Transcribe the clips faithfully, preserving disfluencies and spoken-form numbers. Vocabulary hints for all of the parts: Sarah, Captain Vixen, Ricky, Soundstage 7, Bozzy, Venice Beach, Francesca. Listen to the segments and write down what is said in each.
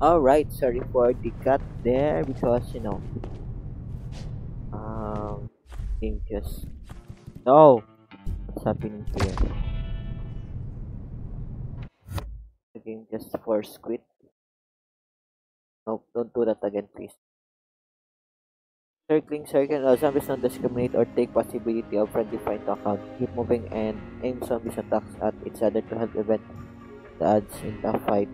Alright, sorry for the cut there because, you know, um, thing just, no, what's happening here? The game just force quit. Nope, don't do that again, please. Circling, circling, uh, zombies don't discriminate or take possibility of friendly fight to account. Keep moving and aim zombies attacks at each other to help prevent the odds in the fight.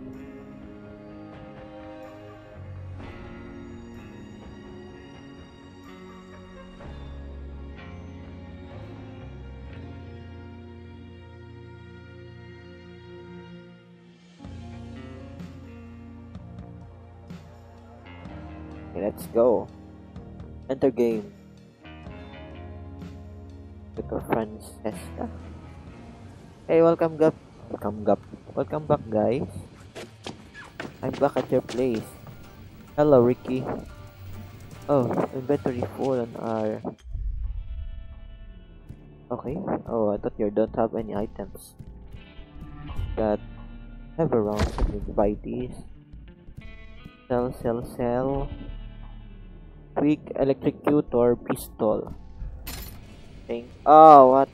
Okay, let's go. Enter game. Look at Francesca. Hey, welcome gap. Welcome gap. Welcome back, guys. I'm back at your place. Hello, Ricky. Oh, inventory full on our. Okay. Oh, I thought you don't have any items. Got have around. Let me buy these. Sell, sell, sell. Quick electrocutor pistol thing. Oh, what?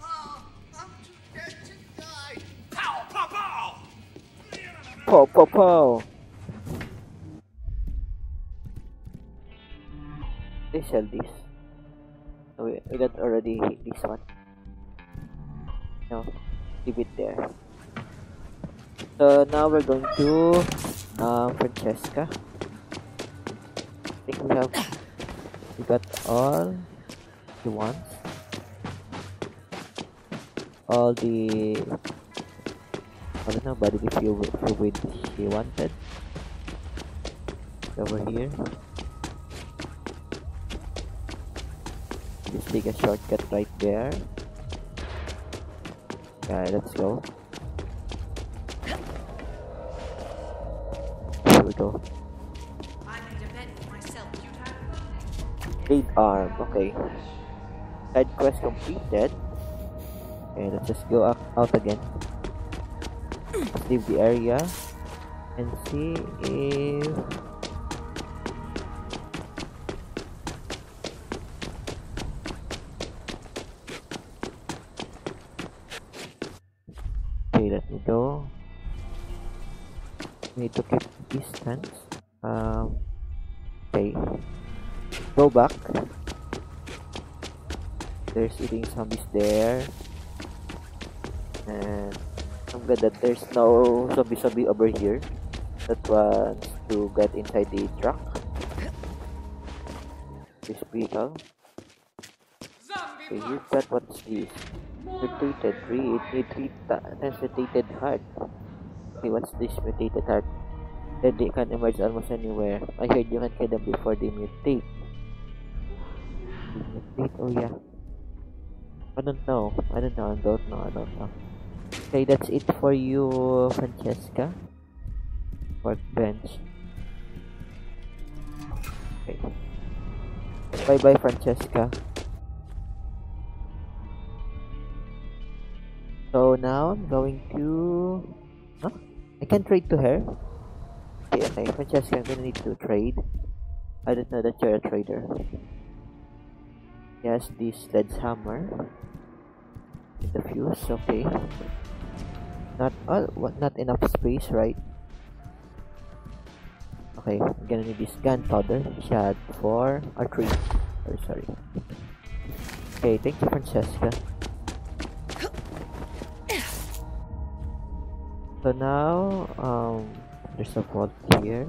Oh, I'm too dead to die. Pow, pow, pow. Pow, pow, pow. They sell this. Oh, we, we got already hit this one. No, leave it there. So now we're going to uh, Francesca. I think we have we got all the ones, all the I don't know, but if you with she wanted over here, just take a shortcut right there. Okay, let's go. Here we go. Lead arm, okay. Side quest completed. Okay, let's just go up, out again. Let's leave the area and see if okay, let me go. We need to keep distance. Um okay. Go back. There's eating zombies there, and I'm glad that there's no zombie zombie over here that wants to get inside the truck. This vehicle. Okay, you've got what's this? Mutated three. It needs three times mutated heart. Okay, what's this mutated heart? That they can emerge almost anywhere. I heard you can kill them before they mutate. Oh yeah, I don't know. I don't know. I don't know. I don't know. Okay, that's it for you, Francesca. Workbench. Okay. Bye, bye, Francesca. So now I'm going to. Huh? I can trade to her. Okay, okay, Francesca, I'm gonna need to trade. I don't know that you're a trader. Yes, the sledgehammer with the fuse, okay. Not all, what, not enough space, right? Okay, I'm gonna need this gunpowder shot four or three. Oh, sorry. Okay, thank you, Francesca. So now, um, there's a vault here.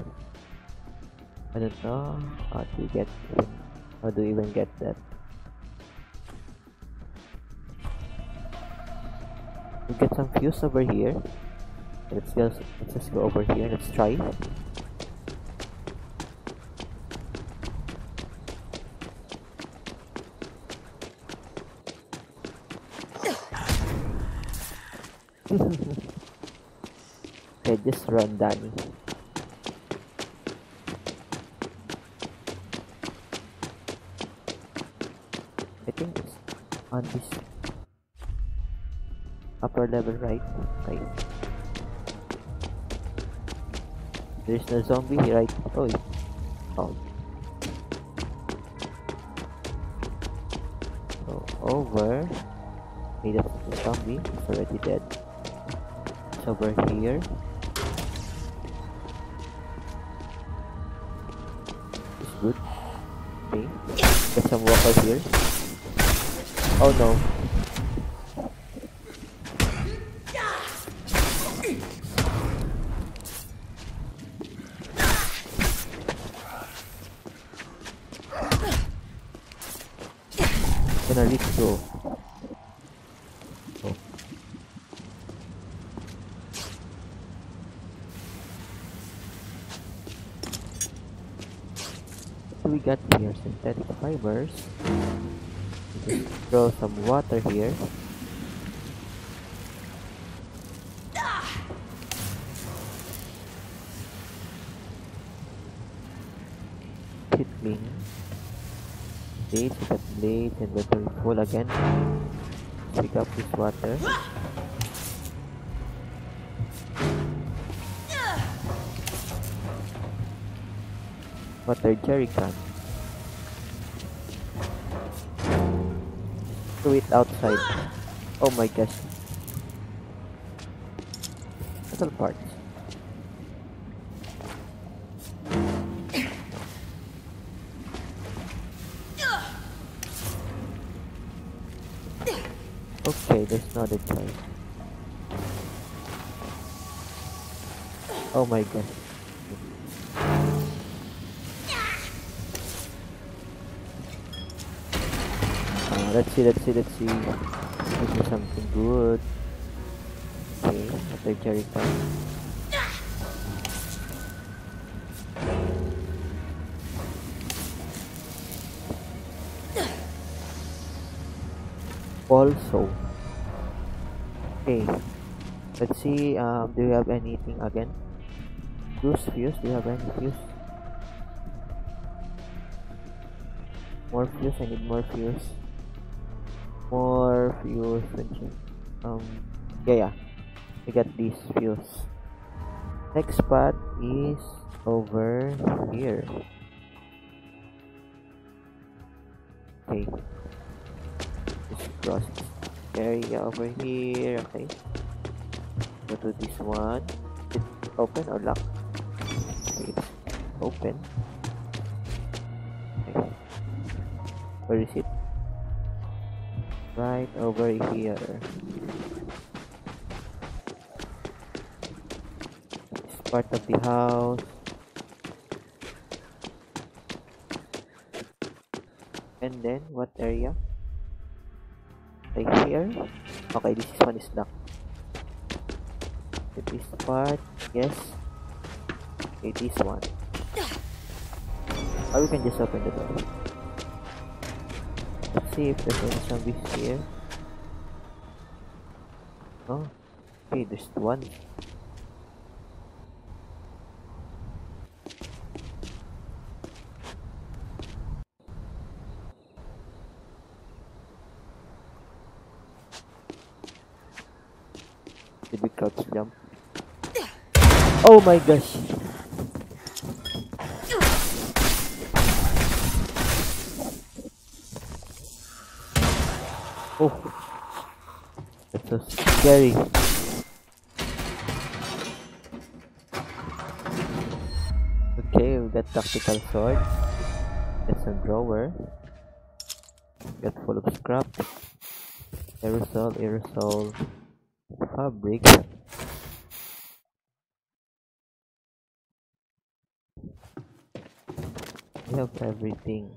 I don't know how to get, how do you even get that? We get some fuse over here. Let's just let's just go over here. Let's try. Okay, just run, Danny. I think it's on this. Upper level, right? Right. There's no zombie here, right? Oh, oh, so over. Hey, that's the zombie. It's already dead. It's over here. It's good. Okay, get some walkers here. Oh no. Gonna leave go. Oh. We got here synthetic fibers. Just throw some water here. Hit me. Blade, we got blades and we're full again. Pick up this water. Water jerrycan. Do it outside. Oh my gosh. Metal parts. Okay, there's not a choice. Oh my god. Uh, let's see, let's see, let's see. This is something good. Okay, after cherry pie. Also, okay, let's see. Um, do you have anything again? Fuse, fuse. Do you have any fuse? More fuse. I need more fuse. More fuse. Um, yeah, yeah. We got these fuse. Next part is over here. Okay. Cross this area over here. Okay, go to this one. Is it open or locked? Okay, it's open. Okay, where is it? Right over here. It's part of the house. And then what area? Right here. Okay, this one is locked. This part, yes. Okay, this one. Or we can just open the door. Let's see if there's any zombies here. Oh, okay, there's one. Did we crouch jump? Oh my gosh! Oh! That's so scary! Okay, we got tactical sword. That's a drawer. We got full of scrap. Aerosol, aerosol. Fabric. We have everything.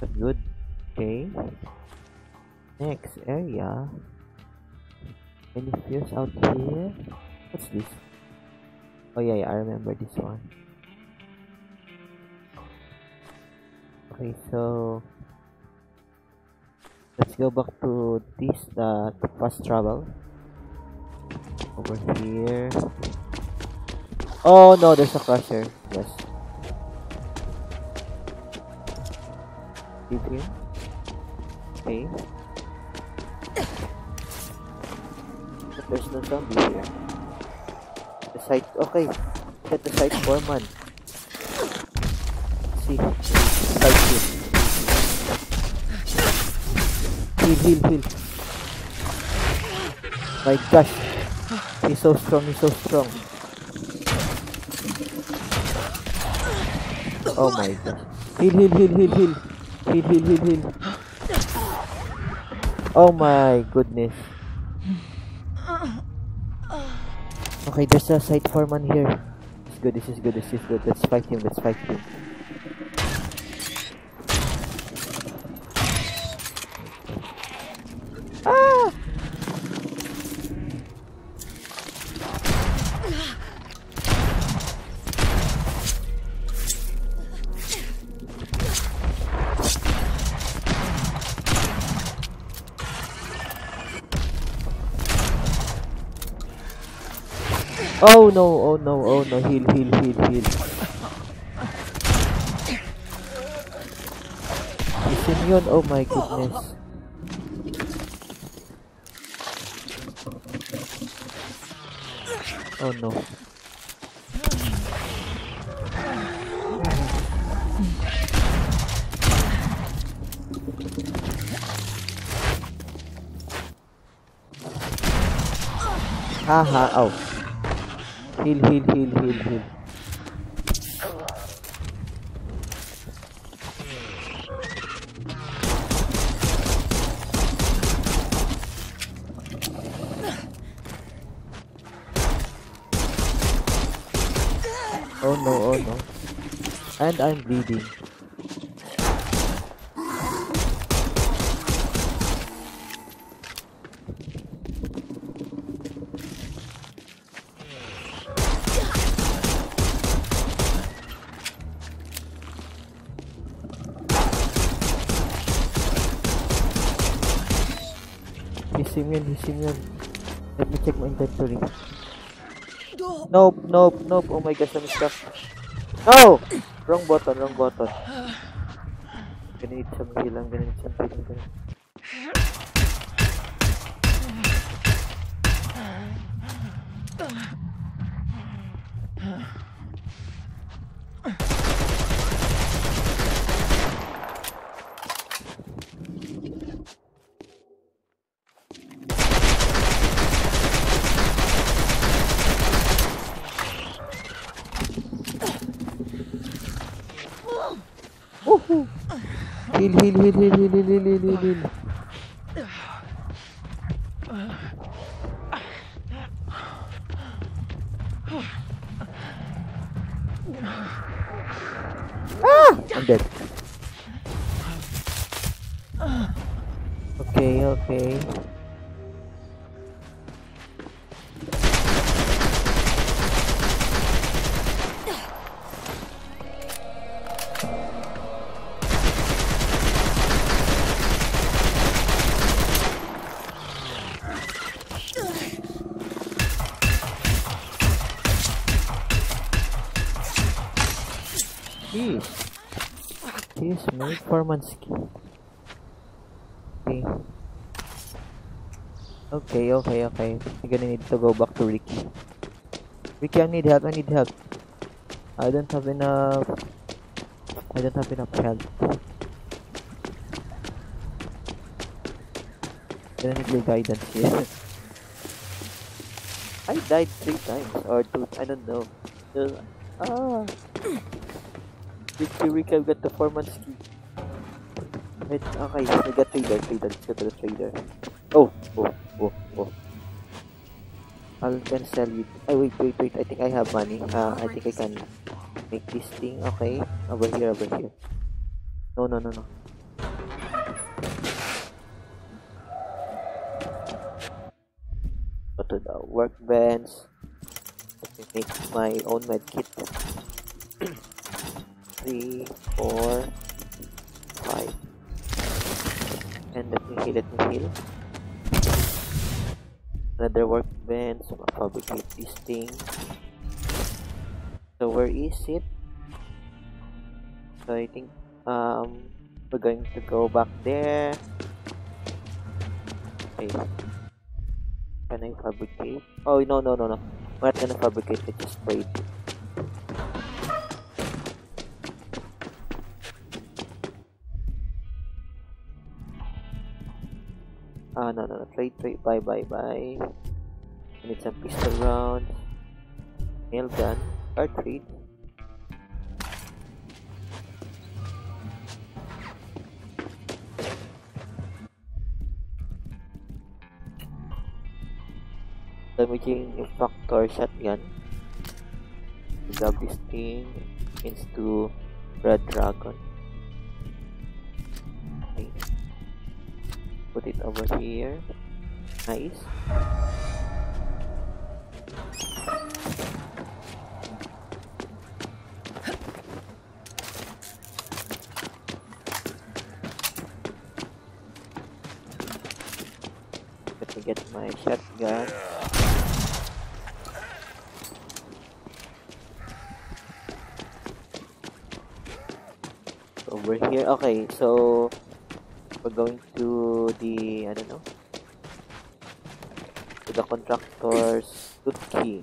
That's good. Okay. Next area. Any fuse out here? What's this? Oh yeah, yeah, I remember this one. Okay, so let's go back to this uh, fast travel over here. Oh no, there's a crusher. Yes. Leave him. Okay. But there's no zombie here. Let's site. Okay, get the site foreman. See, site here. Heal, heal, heal. My gosh, he's so strong, he's so strong. Oh my god. Heal, heal, heal, heal, heal. Heal, heal, heal, heal. Oh my goodness. Okay, there's a site foreman here. It's good, this is good, this is good. Let's fight him, let's fight him. Ah! Oh no, oh no, oh no, heal, heal, heal, heal. It's immune, oh my goodness. Oh no. Haha, oh. Heal, heal, heal, heal, heal. Oh no, oh no. And I'm bleeding. He's immune. Let me check my inventory. Nope, nope, nope. Oh my gosh, I'm stuck. No! Wrong button, wrong button. I'm gonna need some heal. I'm gonna need some heal. Gonna... Heal, heal, heal, heal, heal, heal, heal, heal, heal. Ah! I'm dead. Okay, okay. Performance skill. Okay. Okay, okay, okay. I'm gonna need to go back to Ricky. Ricky, I need help, I need help. I don't have enough. I don't have enough health. I'm gonna need your guidance here. I died three times or two, I don't know. Just, ah. Ricky, Ricky, I've got the performance skill. Wait, okay, I got trader, trader, let's go to the trader. Oh, oh, oh, oh. I'll then sell it. Oh, wait, wait, wait, I think I have money. Uh, I think I can make this thing, okay. Over here, over here. No, no, no, no. Go to the workbench. Let me make my own medkit. Three, four, five. And let me heal, let me heal. Another workbench, so I'll fabricate this thing. So where is it? So I think um we're going to go back there. Okay. Can I fabricate? Oh no no no no. We're not gonna fabricate it, just spray it. Ah, no, no, no, trade, trade, bye, bye, bye. I need some pistol rounds, nail gun, or trade. Damaging impactor shotgun. Grab this thing into Red Dragon. Okay. Put it over here. Nice. Let me get my shotgun. Over here. Okay, so we're going to the I don't know to the contractor's good key.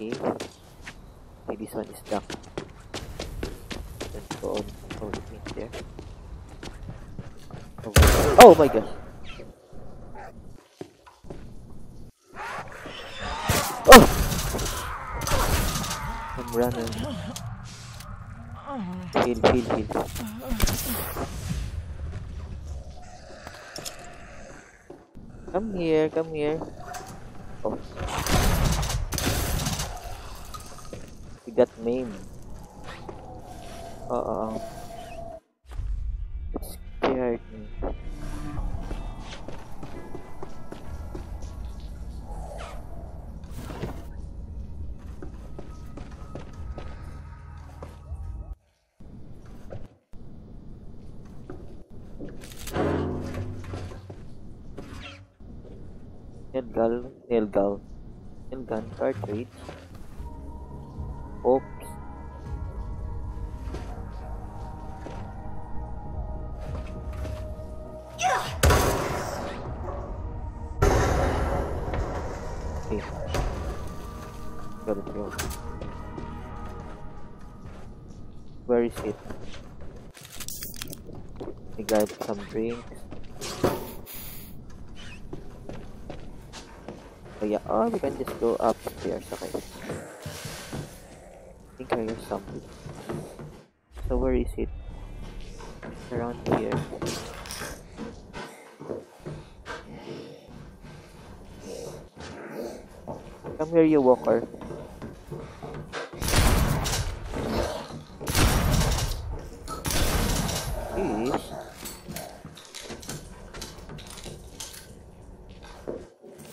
Okay. Okay, this one is stuck. Let's go over here. Over here. Oh my gosh! Oh, I'm running. Heal, heal, heal. Come here, come here. Oh. We got maimed. Uh-oh. It scared me. Nail gun, nail gun cartridge. Oops. Yeah. Okay. Got it, go. Where is it? I got some drinks. Oh yeah, oh, we can just go upstairs, okay. I think I hear something. So where is it? It's around here. Come here, you walker. Jeez.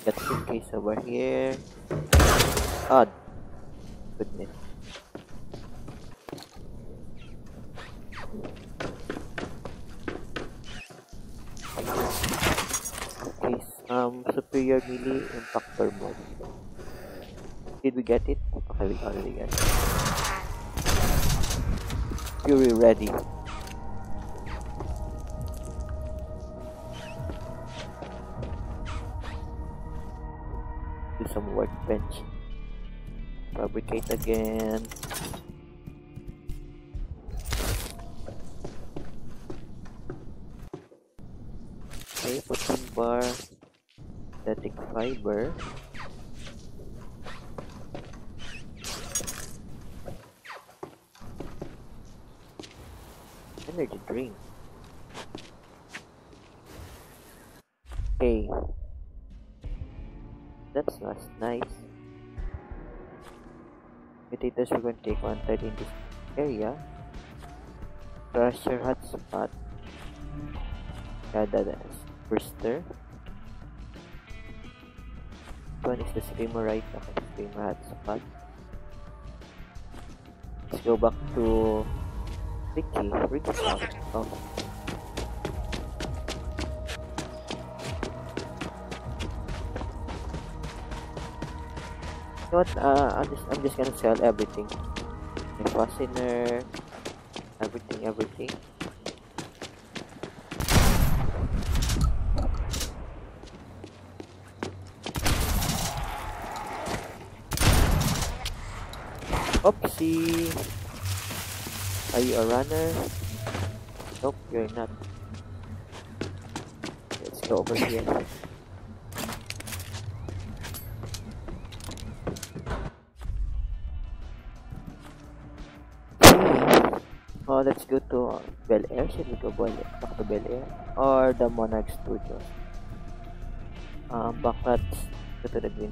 That suitcase over here. Ah, oh, goodness. Okay, um, superior melee impactor mode. Did we get it? Okay, we already got it. Fury ready. Some workbench. Fabricate again. Okay, put some bar. Static fiber. Energy drink. Okay. That's not nice. Mutators, we're going to take one third in this area. Crusher hotspot. Yeah, that's Brister. One is the streamer right now. Streamer hotspot. Let's go back to Ricky. Ricky's house. Oh. You know what, uh, I'm just I'm just gonna sell everything. My fastener, everything, everything. Oopsie. Are you a runner? Nope, you're not. Let's go over here. Oh, let's go to Bel Air. Should we go back to Bel Air or the Monarch Studios? Um, back let's go to the green.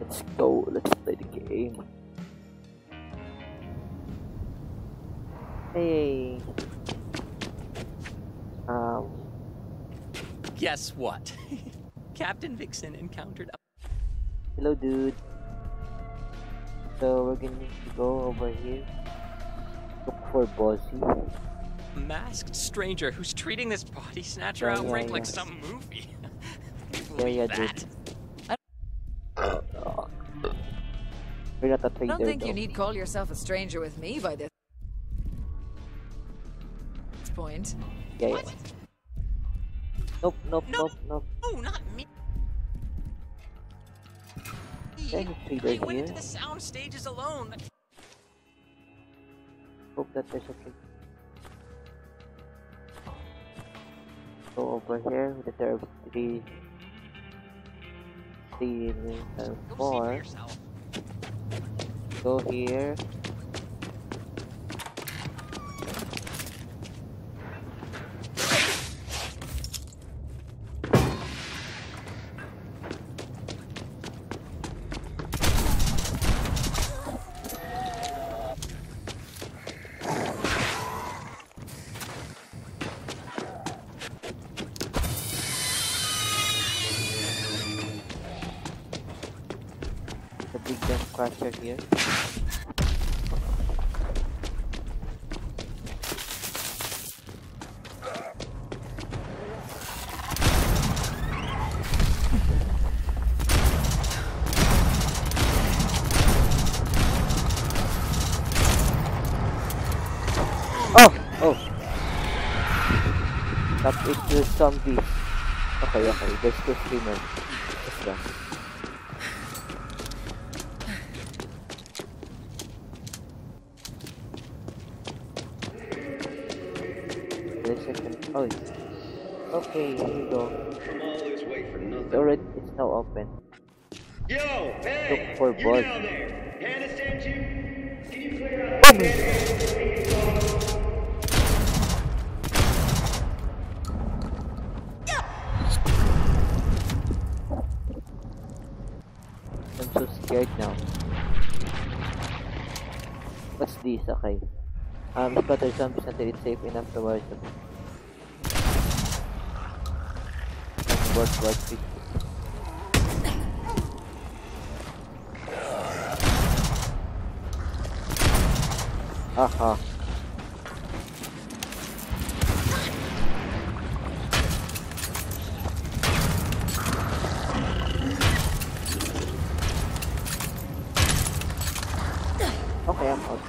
Let's go, let's play the game. Hey. Um. Guess what? Captain Vixen encountered a- Hello, dude. So we're gonna go over here. Look for Bozzy. A masked stranger who's treating this body snatcher oh, outbreak yeah, yeah. like some movie. yeah, yeah, that. Dude. I don't think you need call yourself a stranger with me by this point. Yeah, what? Yeah. Nope, nope, no, nope, nope. No, not me. I went here. into the sound stages alone. Hope that there's okay. Go over here with the there are three, three, uh, four. Go here. The big gun crusher here. It's zombies. Okay, okay, there's two streamers. Wait a second. Oh, okay, here we go. It's already, it's now open. Yo, hey, look for boss. Oh. Right now. What's this? Okay. Um, scatter zombies until it's safe enough to work. Work, work, work. Aha. Okay, I'm out.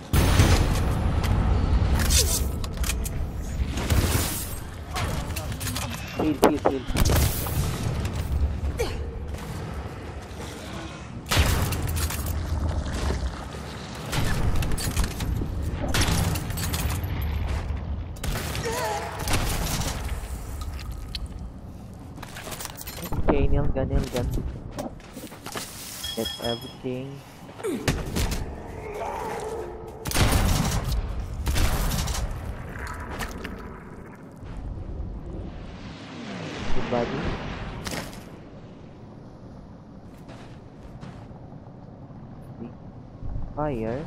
Heal, heal, heal. Okay, nail gun, nail gun. Get everything. Body. Fire.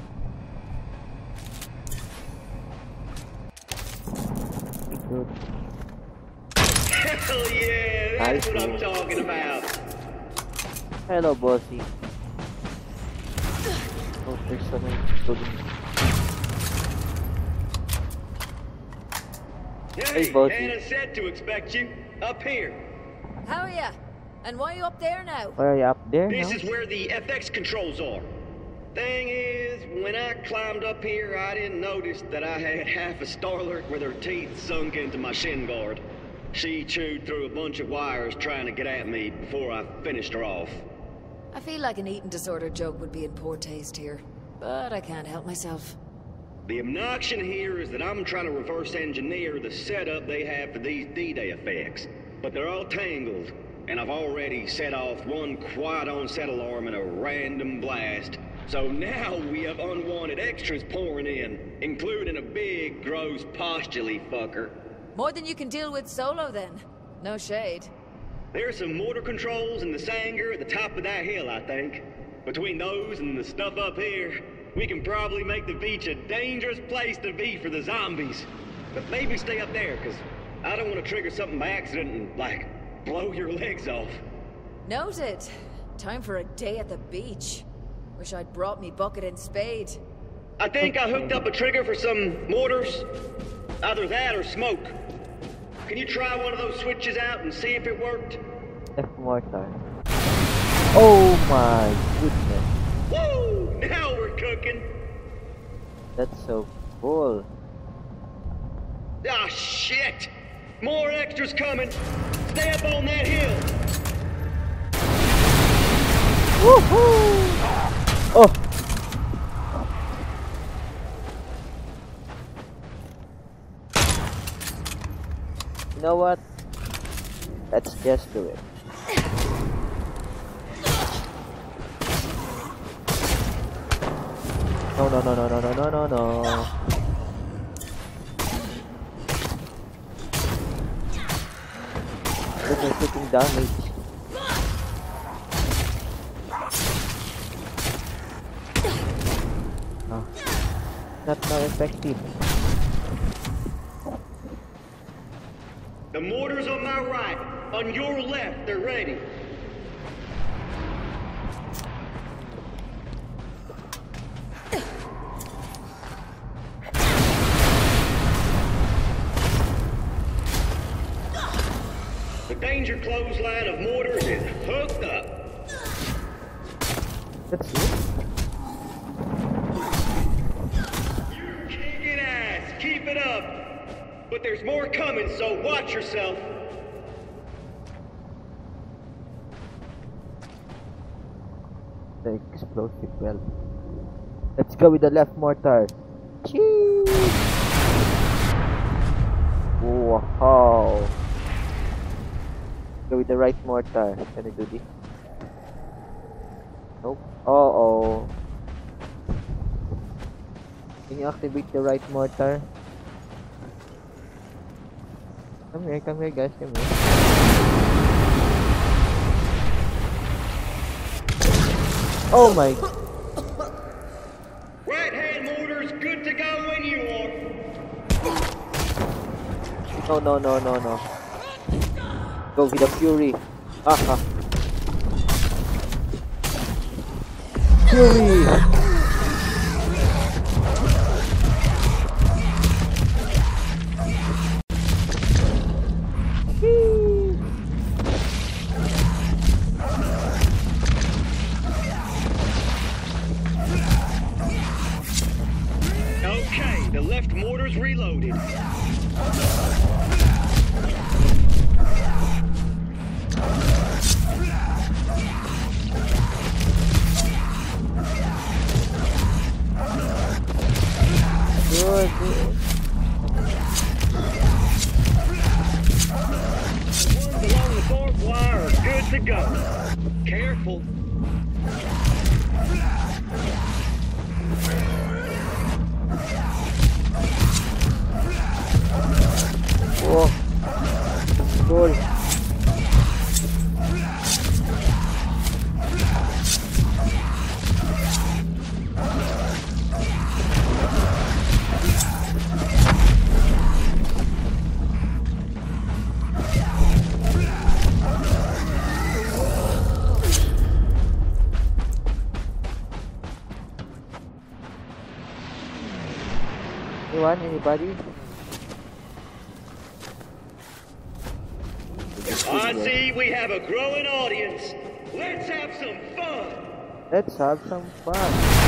Hell yeah, that's what I'm talking about. Hello, Bozzy. Oh, there's something to do. Hey, hey, Bozzy. Anna said to expect you up here. How are ya? And why are you up there now? Why are you up there now? This is where the F X controls are. Thing is, when I climbed up here, I didn't notice that I had half a starlet with her teeth sunk into my shin guard. She chewed through a bunch of wires trying to get at me before I finished her off. I feel like an eating disorder joke would be in poor taste here, but I can't help myself. The obnoxion here is that I'm trying to reverse engineer the setup they have for these D-Day effects, but they're all tangled, and I've already set off one quiet onset alarm and a random blast. So now we have unwanted extras pouring in, including a big, gross, postulate fucker. More than you can deal with solo, then. No shade. There's some mortar controls in the hangar at the top of that hill, I think. Between those and the stuff up here, we can probably make the beach a dangerous place to be for the zombies. But maybe stay up there, because I don't want to trigger something by accident and, like, blow your legs off. Noted. Time for a day at the beach. Wish I'd brought me bucket and spade. I think I hooked up a trigger for some mortars. Either that or smoke. Can you try one of those switches out and see if it worked? F-mortar. Oh my goodness. Woo! Now we're cooking. That's so cool. Ah shit! More extras coming. Stay up on that hill. Woohoo! Oh! You know what? Let's just do it. No, no, no, no, no, no, no, no, no. Look at taking damage. Oh. Not so effective. The mortars on my right, on your left, they're ready. The danger clothesline of mortars is hooked up. That's it. You're kicking ass, keep it up. But there's more coming, so watch yourself. The explosive well. Let's go with the left mortar. Choo! Wow. Go with the right mortar. Can I do this? Nope. Uh oh. Can you activate the right mortar? Come here, come here guys, come here. Oh my. Right hand mortar's good to go when you are. No, no, no, no, no. Go with the fury. Haha. Fury. Anyone? Anybody? I see we have a growing audience. Let's have some fun. Let's have some fun.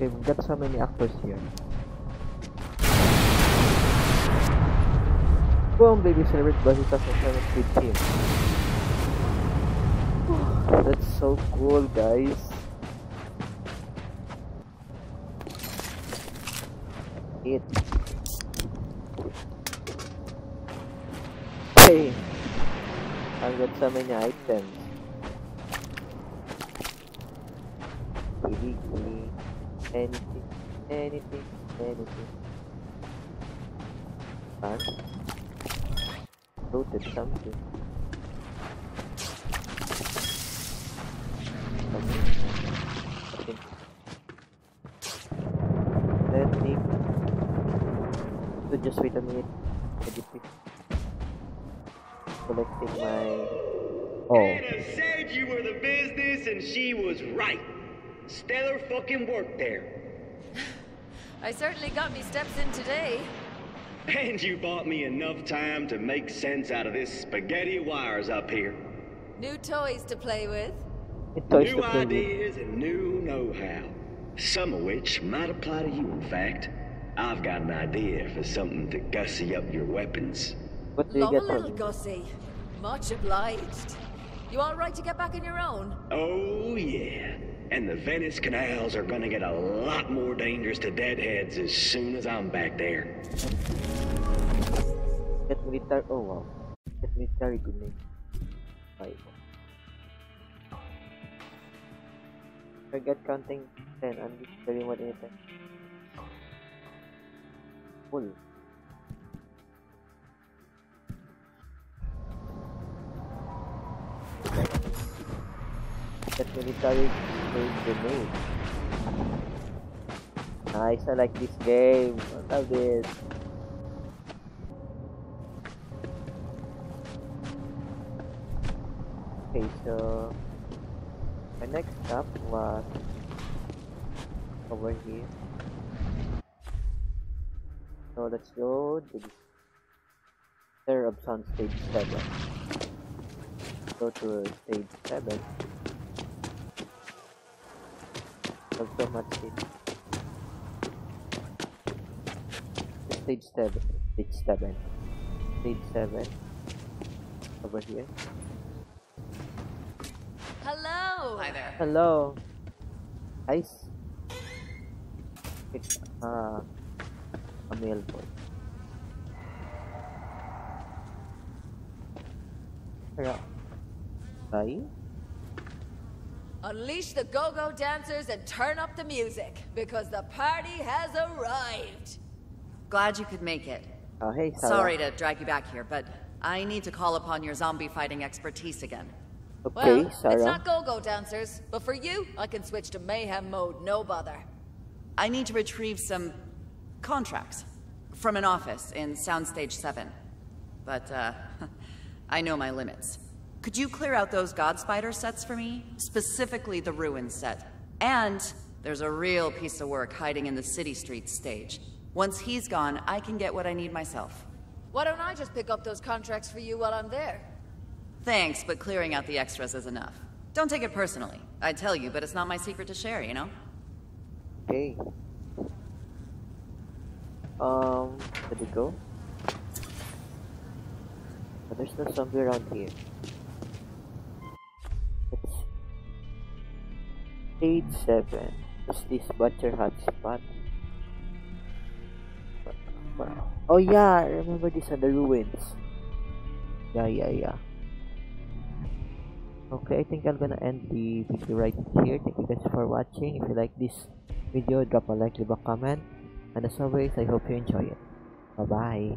We've got so many actors here. Boom, baby, celebrate Bozzy twenty seventeen. That's so cool, guys. It. Hey, I've got so many items. Anything, anything, anything. And looted something. Okay. Okay. Let me. So just wait a minute. Collecting my. Oh. Anna said you were the business, and she was right. Stellar fucking work there. I certainly got me steps in today. And you bought me enough time to make sense out of this spaghetti wires up here. New toys to play with. New ideas and new know-how. Some of which might apply to you, in fact. I've got an idea for something to gussy up your weapons. What do you get? Love a little gussy. Much obliged. You all right to get back on your own? Oh, yeah. And the Venice canals are gonna get a lot more dangerous to deadheads as soon as I'm back there. Get military. Oh wow. Get military good name. Right. Forget counting ten. I'm just telling what it is. Full. Get military. Nice, I like this game. I love this. Okay, so my next stop was over here. So let's go to the center of Soundstage seven. Go to stage seven. So much stage seven, stage seven. Soundstage seven over here. Hello. Hi there. Hello. Guys. It's uh, a mail boy. Yeah. Hi. Unleash the go-go dancers and turn up the music, because the party has arrived! Glad you could make it. Oh, hey, Sarah. Sorry to drag you back here, but I need to call upon your zombie fighting expertise again. Okay, well, Sarah. It's not go-go dancers, but for you, I can switch to mayhem mode, no bother. I need to retrieve some contracts from an office in Soundstage seven. But, uh, I know my limits. Could you clear out those God Spider sets for me? Specifically the Ruin set. And there's a real piece of work hiding in the City Streets stage. Once he's gone, I can get what I need myself. Why don't I just pick up those contracts for you while I'm there? Thanks, but clearing out the extras is enough. Don't take it personally. I tell you, but it's not my secret to share, you know? Hey. Um, did it go? But there's still something around here. Stage seven. Is this butcher hotspot? Oh yeah, I remember this on the ruins. Yeah, yeah, yeah. Okay, I think I'm gonna end the video right here. Thank you guys for watching. If you like this video, drop a like, leave a comment. And as always, I hope you enjoy it. Bye bye.